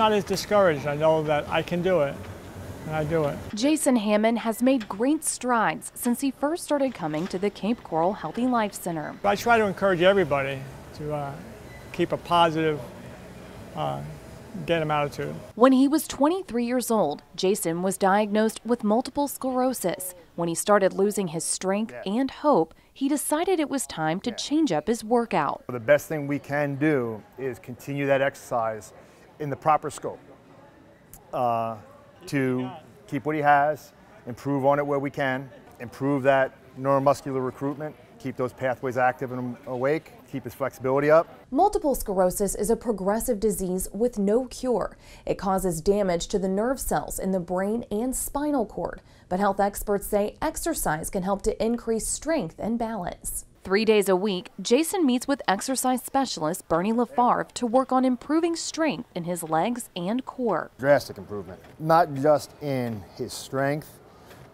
not as discouraged. I know that I can do it, and I do it. Jason Hamann has made great strides since he first started coming to the Cape Coral Healthy Life Center. I try to encourage everybody to keep a positive get him attitude. When he was 23 years old, Jason was diagnosed with multiple sclerosis. When he started losing his strength and hope, he decided it was time to change up his workout. The best thing we can do is continue that exercise in the proper scope to keep what he has, improve on it where we can, improve that neuromuscular recruitment, keep those pathways active and awake, keep his flexibility up. Multiple sclerosis is a progressive disease with no cure. It causes damage to the nerve cells in the brain and spinal cord, but health experts say exercise can help to increase strength and balance. 3 days a week, Jason meets with exercise specialist Bernie Lefebvre to work on improving strength in his legs and core. Drastic improvement, not just in his strength,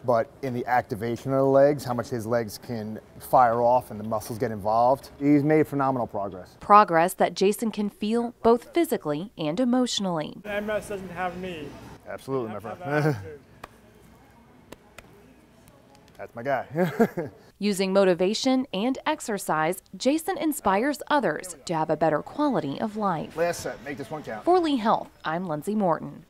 but in the activation of the legs, how much his legs can fire off and the muscles get involved. He's made phenomenal progress. Progress that Jason can feel both physically and emotionally. The MS doesn't have me. Absolutely, my friend. That's my guy. Using motivation and exercise, Jason inspires others to have a better quality of life. Last set, make this one count. For Lee Health, I'm Lindsay Morton.